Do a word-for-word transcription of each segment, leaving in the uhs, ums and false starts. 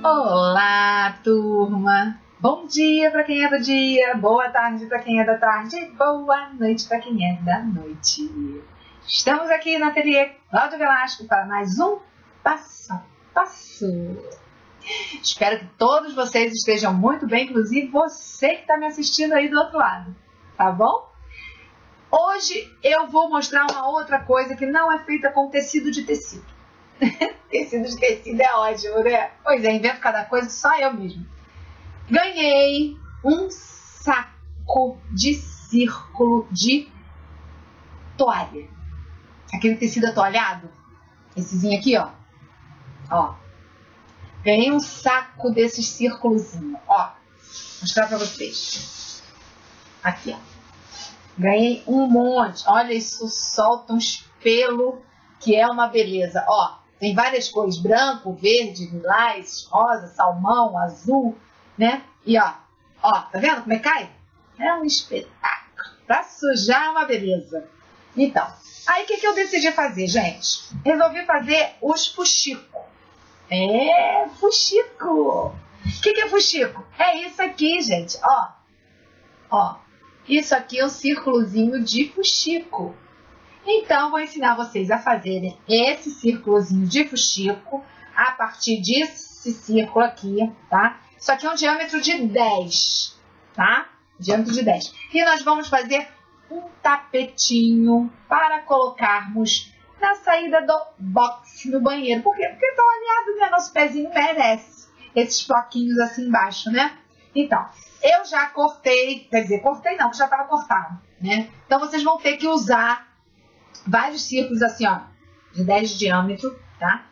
Olá, turma! Bom dia para quem é do dia, boa tarde para quem é da tarde e boa noite para quem é da noite. Estamos aqui na Ateliê Cláudia Velasco para mais um Passo a Passo. Espero que todos vocês estejam muito bem, inclusive você que está me assistindo aí do outro lado, tá bom? Hoje eu vou mostrar uma outra coisa que não é feita com tecido de tecido. Tecido de tecido é ótimo, né? Pois é, invento cada coisa, só eu mesmo. Ganhei um saco de círculo de toalha. Aquele tecido atoalhado. Essezinho aqui, ó. Ó. Ganhei um saco desses círculozinho, ó. Vou mostrar pra vocês. Aqui, ó. Ganhei um monte. Olha, isso solta uns pelos que é uma beleza, ó. Tem várias cores, branco, verde, lilás, rosa, salmão, azul, né? E ó, ó, tá vendo como é que cai? É um espetáculo. Pra sujar é uma beleza. Então, aí o que, que eu decidi fazer, gente? Resolvi fazer os fuxico. É, fuxico. O que, que é fuxico? É isso aqui, gente, ó. Ó, isso aqui é um círculozinho de fuxico. Então, vou ensinar vocês a fazerem esse círculozinho de fuxico a partir desse círculo aqui, tá? Isso aqui é um diâmetro de dez, tá? Diâmetro de dez. E nós vamos fazer um tapetinho para colocarmos na saída do box no banheiro. Por quê? Porque estão alinhados, né? Nosso pezinho merece esses bloquinhos assim embaixo, né? Então, eu já cortei, quer dizer, cortei não, que já estava cortado, né? Então, vocês vão ter que usar vários círculos assim, ó, de dez de diâmetro, tá?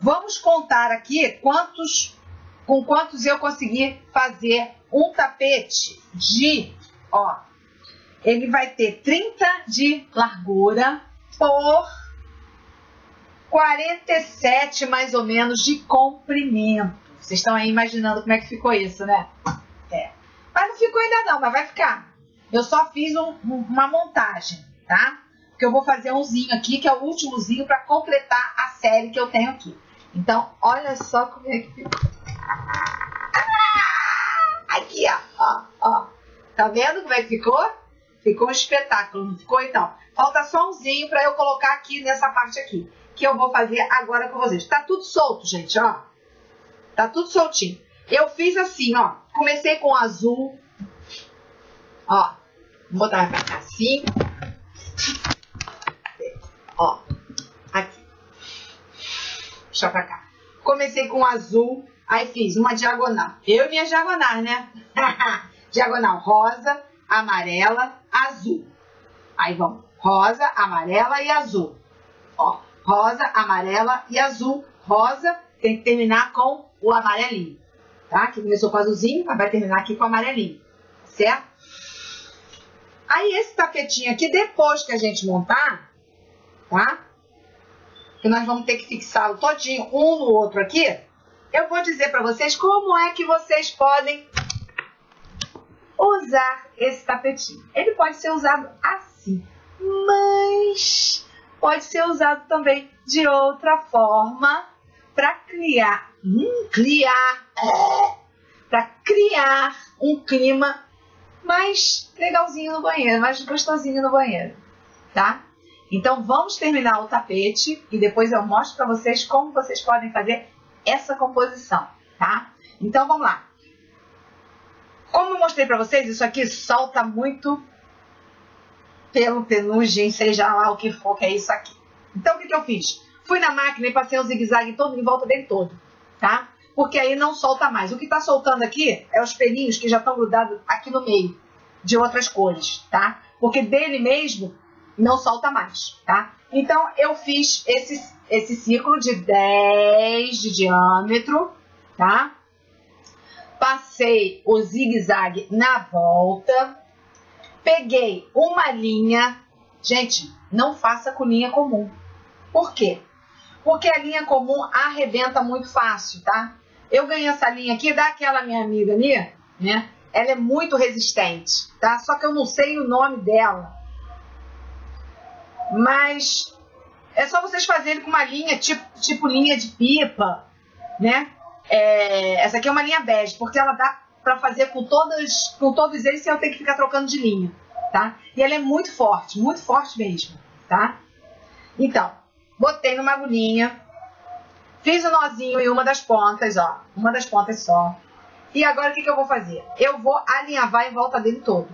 Vamos contar aqui quantos, com quantos eu consegui fazer um tapete de, ó, ele vai ter trinta de largura por quarenta e sete, mais ou menos, de comprimento. Vocês estão aí imaginando como é que ficou isso, né? É. Mas não ficou ainda não, mas vai ficar. Eu só fiz um, uma montagem, tá? Porque eu vou fazer umzinho aqui, que é o últimozinho, para completar a série que eu tenho aqui. Então, olha só como é que ficou. Ah! Aqui, ó, ó, ó. Tá vendo como é que ficou? Ficou um espetáculo, não ficou? Então, falta só umzinho para eu colocar aqui nessa parte aqui, que eu vou fazer agora com vocês. Tá tudo solto, gente, ó. Tá tudo soltinho. Eu fiz assim, ó. Comecei com azul. Ó. Vou botar pra cá assim. Ó, aqui. Deixa pra cá. Comecei com azul, aí fiz uma diagonal. Eu e minha diagonal, né? Diagonal rosa, amarela, azul. Aí vamos. Rosa, amarela e azul. Ó, rosa, amarela e azul. Rosa tem que terminar com o amarelinho. Tá? Que começou com azulzinho, mas vai terminar aqui com o amarelinho. Certo? Aí esse tapetinho aqui, depois que a gente montar, tá? Que nós vamos ter que fixá-lo todinho, um no outro aqui. Eu vou dizer para vocês como é que vocês podem usar esse tapetinho. Ele pode ser usado assim, mas pode ser usado também de outra forma para criar, hum, criar, é, para criar um clima mais legalzinho no banheiro, mais gostosinho no banheiro, tá? Então, vamos terminar o tapete e depois eu mostro para vocês como vocês podem fazer essa composição, tá? Então, vamos lá. Como eu mostrei para vocês, isso aqui solta muito pelo penugem, seja lá o que for que é isso aqui. Então, o que, que eu fiz? Fui na máquina e passei um zigue-zague todo em volta dele todo, tá? Porque aí não solta mais. O que está soltando aqui é os pelinhos que já estão grudados aqui no meio, de outras cores, tá? Porque dele mesmo não solta mais, tá? Então, eu fiz esse, esse círculo de dez de diâmetro, tá? Passei o zigue-zague na volta. Peguei uma linha. Gente, não faça com linha comum. Por quê? Porque a linha comum arrebenta muito fácil, tá? Eu ganhei essa linha aqui daquela minha amiga ali, né? Ela é muito resistente, tá? Só que eu não sei o nome dela. Mas é só vocês fazerem com uma linha tipo, tipo linha de pipa, né? É, essa aqui é uma linha bege, porque ela dá para fazer com, todas, com todos eles sem eu ter que ficar trocando de linha, tá? E ela é muito forte, muito forte mesmo, tá? Então, botei numa agulhinha, fiz o um nozinho em uma das pontas, ó, uma das pontas só. E agora o que, que eu vou fazer? Eu vou alinhavar em volta dele todo,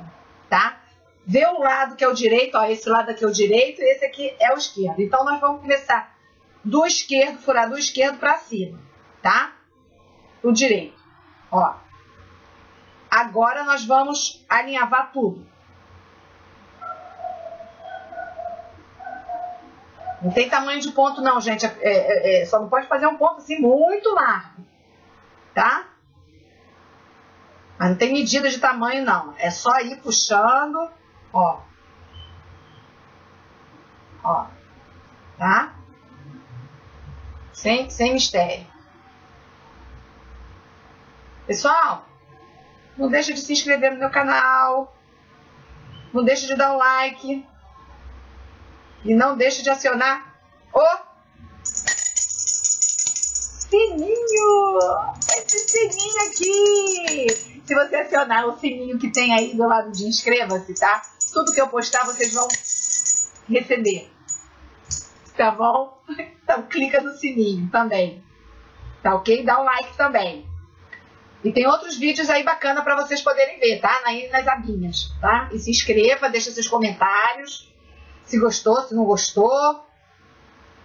tá? Vê o lado que é o direito, ó, esse lado aqui é o direito e esse aqui é o esquerdo. Então, nós vamos começar do esquerdo, furar do esquerdo pra cima, tá? O direito, ó. Agora nós vamos alinhavar tudo. Não tem tamanho de ponto não, gente. É, é, é, só não pode fazer um ponto assim muito largo, tá? Mas não tem medida de tamanho não. É só ir puxando, ó. Ó, tá? Sem, sem mistério. Pessoal, não deixa de se inscrever no meu canal, não deixa de dar um like e não deixa de acionar o sininho, esse sininho aqui. Se você acionar o sininho que tem aí do lado de inscreva-se, tá? Tudo que eu postar vocês vão receber, tá bom? Então clica no sininho também, tá ok? Dá um like também. E tem outros vídeos aí bacana para vocês poderem ver, tá? Nas abinhas, tá? E se inscreva, deixa seus comentários, se gostou, se não gostou,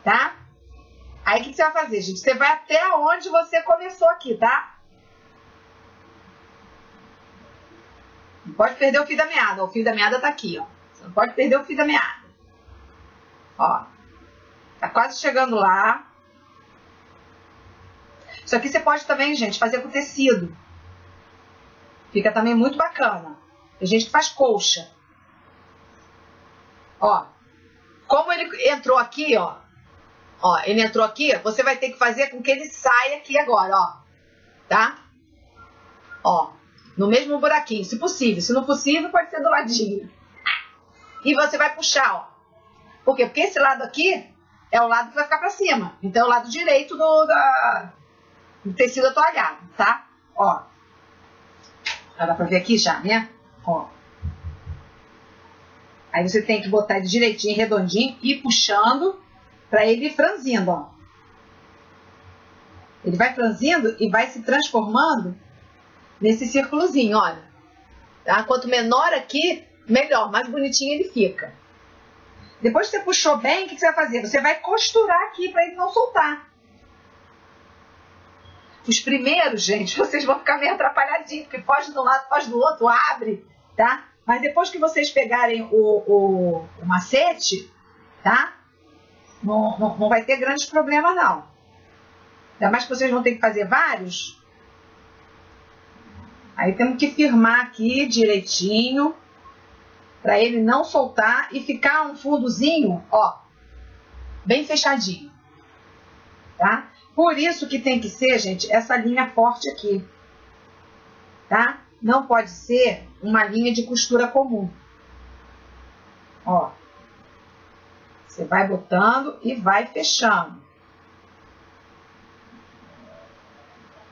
tá? Aí o que você vai fazer, gente? Você vai até onde você começou aqui, tá? Não pode perder o fio da meada, o fio da meada tá aqui, ó. Você não pode perder o fio da meada. Ó, tá quase chegando lá. Isso aqui você pode também, gente, fazer com tecido. Fica também muito bacana. Tem gente que faz colcha. Ó, como ele entrou aqui, ó. Ó, ele entrou aqui, você vai ter que fazer com que ele saia aqui agora, ó. Tá? Ó, no mesmo buraquinho, se possível. Se não possível, pode ser do ladinho. E você vai puxar, ó. Por quê? Porque esse lado aqui é o lado que vai ficar pra cima. Então, é o lado direito do... da... o tecido atualhado, tá? Ó. Dá pra ver aqui já, né? Ó. Aí você tem que botar ele direitinho, redondinho, e puxando pra ele ir franzindo, ó. Ele vai franzindo e vai se transformando nesse círculozinho, olha. Tá? Quanto menor aqui, melhor, mais bonitinho ele fica. Depois que você puxou bem, o que você vai fazer? Você vai costurar aqui pra ele não soltar. Os primeiros, gente, vocês vão ficar meio atrapalhadinhos, porque foge de um lado, foge do outro, abre, tá? Mas depois que vocês pegarem o, o, o macete, tá? Não, não, não vai ter grandes problemas, não. Ainda mais que vocês vão ter que fazer vários. Aí temos que firmar aqui direitinho, pra ele não soltar e ficar um fundozinho, ó, bem fechadinho, tá? Por isso que tem que ser, gente, essa linha forte aqui, tá? Não pode ser uma linha de costura comum. Ó, você vai botando e vai fechando.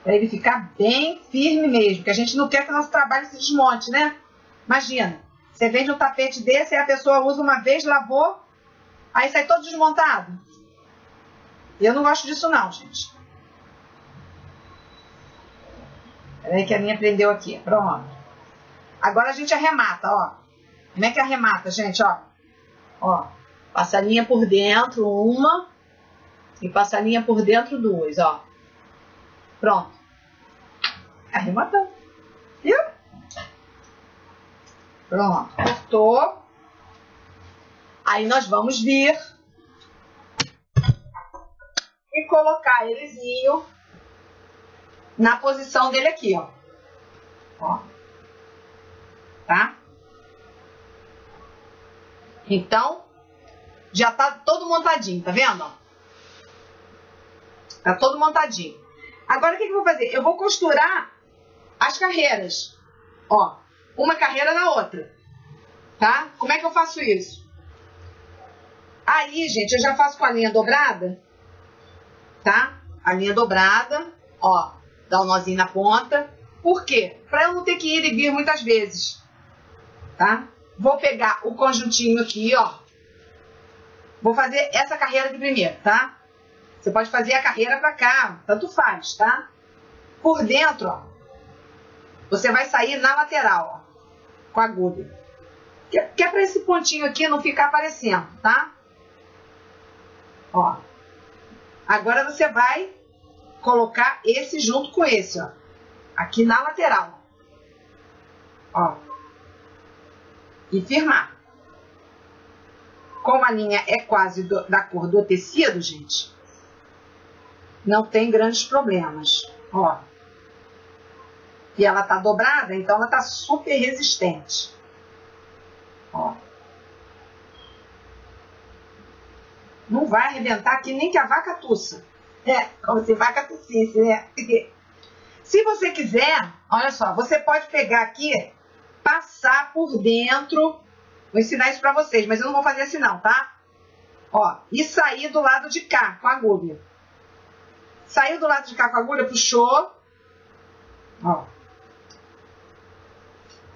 Pra ele ficar bem firme mesmo, porque a gente não quer que o nosso trabalho se desmonte, né? Imagina, você vende um tapete desse e a pessoa usa uma vez, lavou, aí sai todo desmontado. Eu não gosto disso não, gente. Peraí que a minha prendeu aqui. Pronto. Agora a gente arremata, ó. Como é que arremata, gente, ó? Ó, passa a linha por dentro, uma. E passa a linha por dentro, duas, ó. Pronto. Arrematando. Viu? Pronto. Cortou. Aí nós vamos vir... e colocar elezinho na posição dele aqui, ó. Ó. Tá? Então, já tá todo montadinho, tá vendo? Tá todo montadinho. Agora, o que que eu vou fazer? Eu vou costurar as carreiras. Ó, uma carreira na outra. Tá? Como é que eu faço isso? Aí, gente, eu já faço com a linha dobrada... tá? A linha dobrada, ó. Dá um nozinho na ponta. Por quê? Para eu não ter que ir e vir muitas vezes. Tá? Vou pegar o conjuntinho aqui, ó. Vou fazer essa carreira aqui primeiro, tá? Você pode fazer a carreira pra cá, tanto faz, tá? Por dentro, ó. Você vai sair na lateral, ó. Com a agulha. Que é, que é pra esse pontinho aqui não ficar aparecendo, tá? Ó. Agora você vai colocar esse junto com esse, ó. Aqui na lateral. Ó. E firmar. Como a linha é quase do, da cor do tecido, gente, não tem grandes problemas, ó. E ela tá dobrada, então ela tá super resistente, ó. Não vai arrebentar aqui nem que a vaca tussa. É, como se vaca tossisse, né? Se você quiser, olha só, você pode pegar aqui, passar por dentro. Vou ensinar isso pra vocês, mas eu não vou fazer assim não, tá? Ó, e sair do lado de cá com a agulha. Saiu do lado de cá com a agulha, puxou. Ó.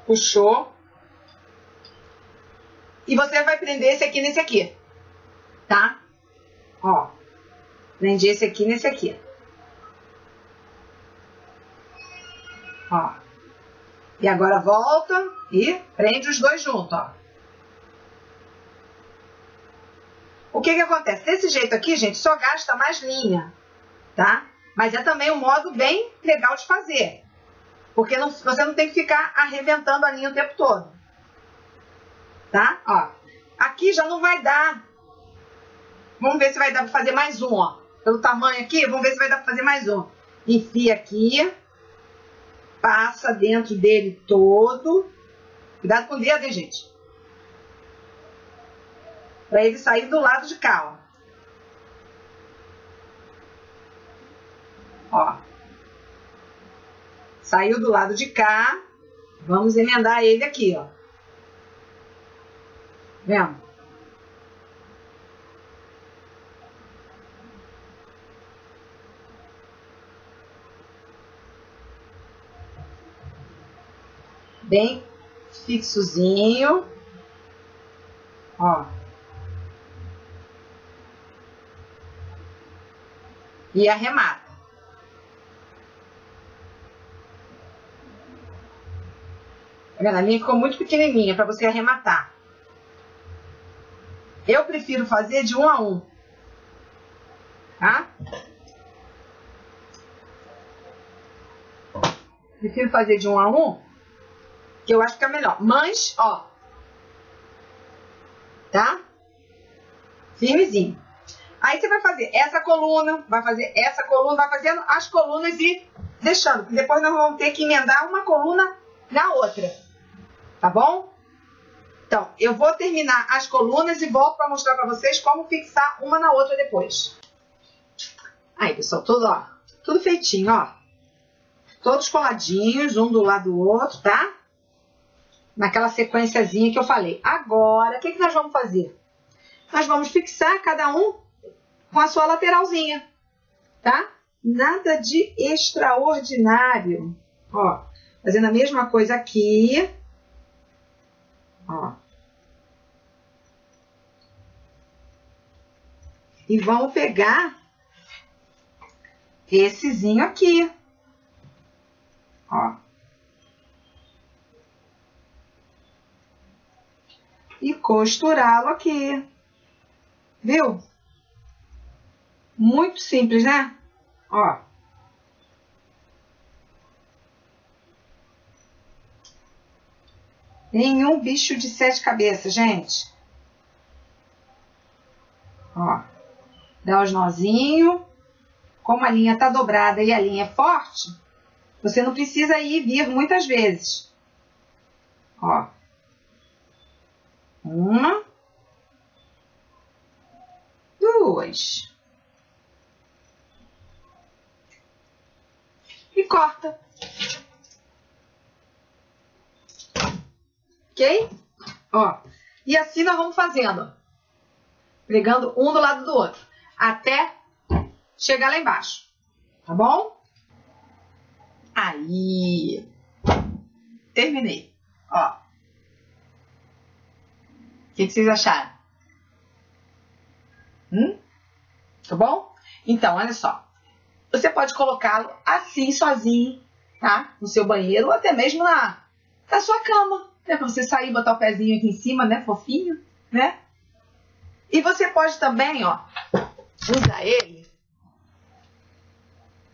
Puxou. E você vai prender esse aqui nesse aqui. Tá? Ó. Prendi esse aqui nesse aqui. Ó. E agora volta e prende os dois juntos, ó. O que que acontece? Desse jeito aqui, gente, só gasta mais linha. Tá? Mas é também um modo bem legal de fazer. Porque não, você não tem que ficar arrebentando a linha o tempo todo. Tá? Ó. Aqui já não vai dar. Vamos ver se vai dar pra fazer mais um, ó. Pelo tamanho aqui, vamos ver se vai dar pra fazer mais um. Enfia aqui. Passa dentro dele todo. Cuidado com o dedo, hein, gente? Pra ele sair do lado de cá, ó. Ó, saiu do lado de cá, vamos emendar ele aqui, ó. Vendo? Bem fixozinho, ó. E arremata. A linha ficou muito pequenininha para você arrematar. Eu prefiro fazer de um a um. Tá? Prefiro fazer de um a um, que eu acho que é melhor. Mas, ó. Tá? Firmezinho. Aí você vai fazer essa coluna, vai fazer essa coluna, vai fazendo as colunas e deixando. Porque depois nós vamos ter que emendar uma coluna na outra. Tá bom? Então, eu vou terminar as colunas e volto para mostrar para vocês como fixar uma na outra depois. Aí, pessoal, tudo, ó, tudo feitinho, ó. Todos coladinhos, um do lado do outro, tá? Naquela sequenciazinha que eu falei. Agora, o que que nós vamos fazer? Nós vamos fixar cada um com a sua lateralzinha, tá? Nada de extraordinário. Ó, fazendo a mesma coisa aqui. Ó. E vamos pegar essezinho aqui, ó. E costurá-lo aqui, viu? Muito simples, né? Ó. Nenhum bicho de sete cabeças, gente. Ó, dá os nozinhos. Como a linha tá dobrada e a linha é forte, você não precisa ir e vir muitas vezes. Ó. Uma. Duas. E corta. Ok? Ó, e assim nós vamos fazendo, pregando um do lado do outro, até chegar lá embaixo, tá bom? Aí, terminei. Ó, o que, que vocês acharam? Hum? Tá bom? Então, olha só. Você pode colocá-lo assim, sozinho, tá? No seu banheiro ou até mesmo na, na sua cama, né? Pra você sair, botar o pezinho aqui em cima, né? Fofinho, né? E você pode também, ó, usar ele.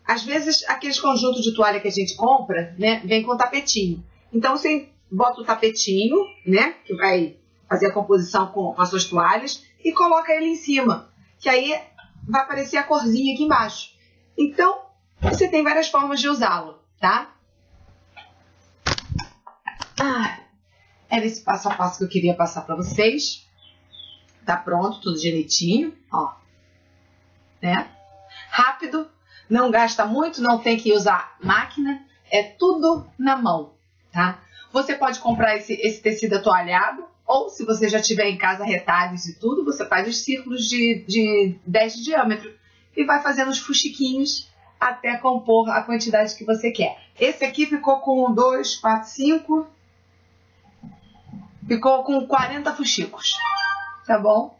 Às vezes, aqueles conjuntos de toalha que a gente compra, né? Vem com tapetinho. Então, você bota o tapetinho, né? Que vai fazer a composição com, com as suas toalhas e coloca ele em cima. Que aí vai aparecer a corzinha aqui embaixo. Então, você tem várias formas de usá-lo, tá? Ah, era esse passo a passo que eu queria passar pra vocês. Tá pronto, tudo direitinho, ó. Né? Rápido, não gasta muito, não tem que usar máquina. É tudo na mão, tá? Você pode comprar esse, esse tecido atualhado. Ou, se você já tiver em casa retalhos e tudo, você faz os círculos de, de dez de diâmetro. E vai fazendo os fuxiquinhos até compor a quantidade que você quer. Esse aqui ficou com um, dois, quatro, cinco. Ficou com quarenta fuxicos. Tá bom?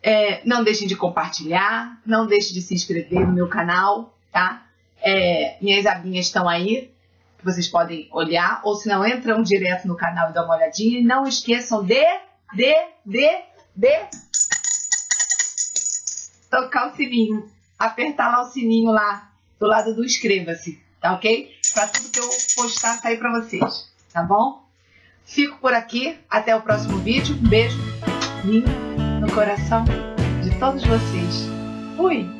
É, não deixem de compartilhar. Não deixem de se inscrever no meu canal, tá? É, minhas abinhas estão aí. Que vocês podem olhar. Ou se não, entram direto no canal e dão uma olhadinha. E não esqueçam de... De... De... De... tocar o sininho, apertar lá o sininho lá do lado do inscreva-se, tá ok? Pra tudo que eu postar sair pra vocês, tá bom? Fico por aqui, até o próximo vídeo. Um beijo lindo no coração de todos vocês. Fui!